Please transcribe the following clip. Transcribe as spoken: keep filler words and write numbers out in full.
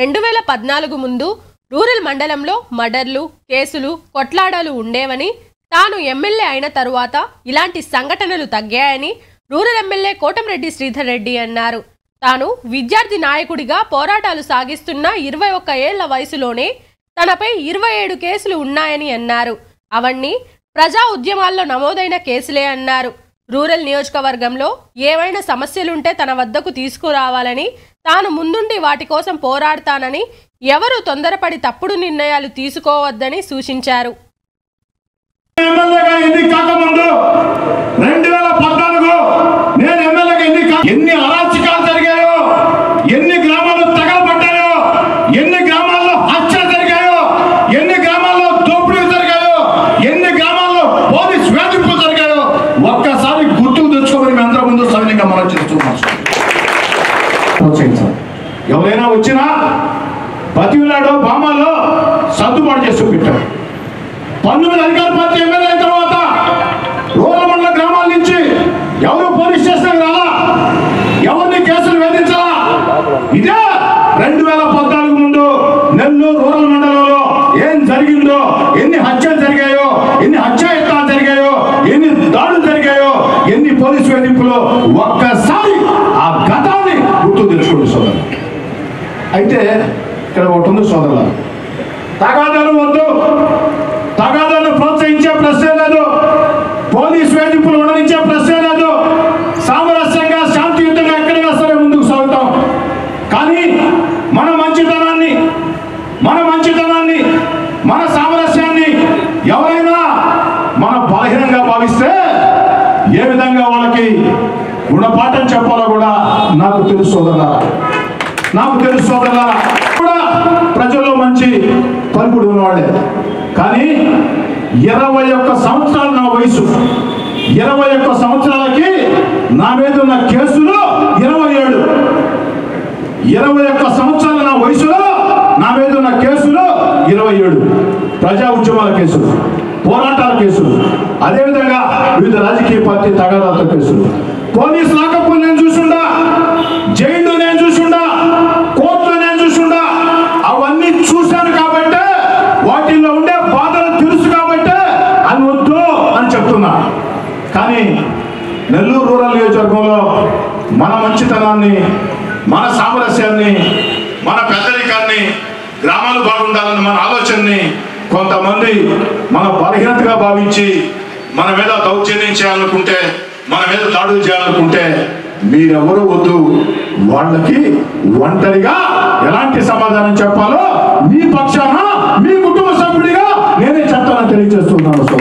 రెండు వేల పద్నాలుగు ముందు రూరల్ మండలంలో మర్డర్లు, కేసులు, కొట్లాడాలు ఉండేవని, తాను ఎమ్మెల్యే అయిన తరువాత ఇలాంటి సంఘటనలు తగ్గాయని రూరల్ ఎమ్మెల్యే కోటంరెడ్డి శ్రీధర్ రెడ్డి అన్నారు. తాను విద్యార్థి నాయకుడిగా పోరాటాలు సాగిస్తున్న ఇరవై ఒక్క ఏళ్ల వయసులోనే తనపై ఇరవై ఏడు కేసులు ఉన్నాయని అన్నారు. అవన్నీ ప్రజా ఉద్యమాల్లో నమోదైన కేసులే అన్నారు. రూరల్ నియోజకవర్గంలో ఏవైనా సమస్యలుంటే తన వద్దకు తీసుకురావాలని, తాను ముందుండి వాటి కోసం పోరాడతానని, ఎవరు తొందరపడి తప్పుడు నిర్ణయాలు తీసుకోవద్దని సూచించారు. ఎవరైనా వచ్చినా బతిలాడో బామాలో సర్దుబాటు చేసి చూపించారు. పంతొమ్మిది అధికార పార్టీ ఎమ్మెల్యే అయిన తర్వాత రూరల్ మండల గ్రామాల నుంచి ఎవరు పోలీస్ స్టేషన్ రాలా, ఎవరిని కేసులు వేధించాలా. ఇదే రెండు వేల పద్నాలుగు ముందు నెల్లూరు రూరల్ మండలంలో ఏం జరిగిందో, ఎన్ని హత్యలు జరిగాయో, ఎన్ని హత్యాయత్నాలు జరిగాయో, ఎన్ని దాడులు జరిగాయో, ఎన్ని పోలీసు వేధింపులో ఒక్కసారి ఆ గతాన్ని గుర్తు తెలుసుకోండి సోదరు. అయితే ఇక్కడ ఒకటి ఉంది సోదరుల, తగాదాలు వద్దు, తగాదాలు ప్రోత్సహించే ప్రశ్నే లేదు, పోలీసు వేధింపులు ఉండనిచ్చే ప్రశ్నే లేదు. సామరస్యంగా శాంతియుతంగా ఎక్కడైనా సరే ముందుకు సాగుతాం. కానీ మన మంచితనాన్ని మన మంచితనాన్ని మన సామరస్యాన్ని ఎవరైనా మన బలహీనంగా భావిస్తే ఏ విధంగా వాళ్ళకి గుణపాఠం చెప్పాలో కూడా నాకు తెలుసు సోదరుల, నాకు తెలుసు సోదరులారా. కూడా ప్రజల్లో మంచి పలుకుడు ఉన్నవాడే. కానీ ఇరవై ఒక్క సంవత్సరాలు నా వయసు, ఇరవై ఒక్క సంవత్సరాలకి నా మీద ఉన్న కేసులు ఇరవై ఏడు ఇరవై ఒక్క సంవత్సరాల నా వయసులో నా మీద ఉన్న కేసులు ఇరవై ఏడు ప్రజా ఉద్యమాల కేసులు, పోరాటాల కేసులు, అదేవిధంగా వివిధ రాజకీయ పార్టీ తగాదాల కేసులు. పోలీసు లాకప్పులు నేను చూసుండా, జైలు నేను చూసుండా, కోర్టులో నేను చూసుండా. అవన్నీ చూశాను కాబట్టి, వాటిల్లో ఉండే బాధలు తెలుసు కాబట్టి అని వద్దు అని చెప్తున్నా. కానీ నెల్లూరు రూరల్ నియోజకవర్గంలో మన మంచితనాన్ని, మన సామరస్యాన్ని, మన పెద్దరికాన్ని, గ్రామాలు బాగుండాలని మన ఆలోచనని కొంతమంది మన బలహీనతగా భావించి మన మీద దౌర్జన్యం చేయాలనుకుంటే, మన మీద దాడులు చేయాలనుకుంటే మీరెవరూ వద్దు. వాళ్ళకి ఒంటరిగా ఎలాంటి సమాధానం చెప్పాలో మీ పక్షాన మీ కుటుంబ సభ్యుడిగా నేనే చెప్తానని తెలియజేస్తున్నాను.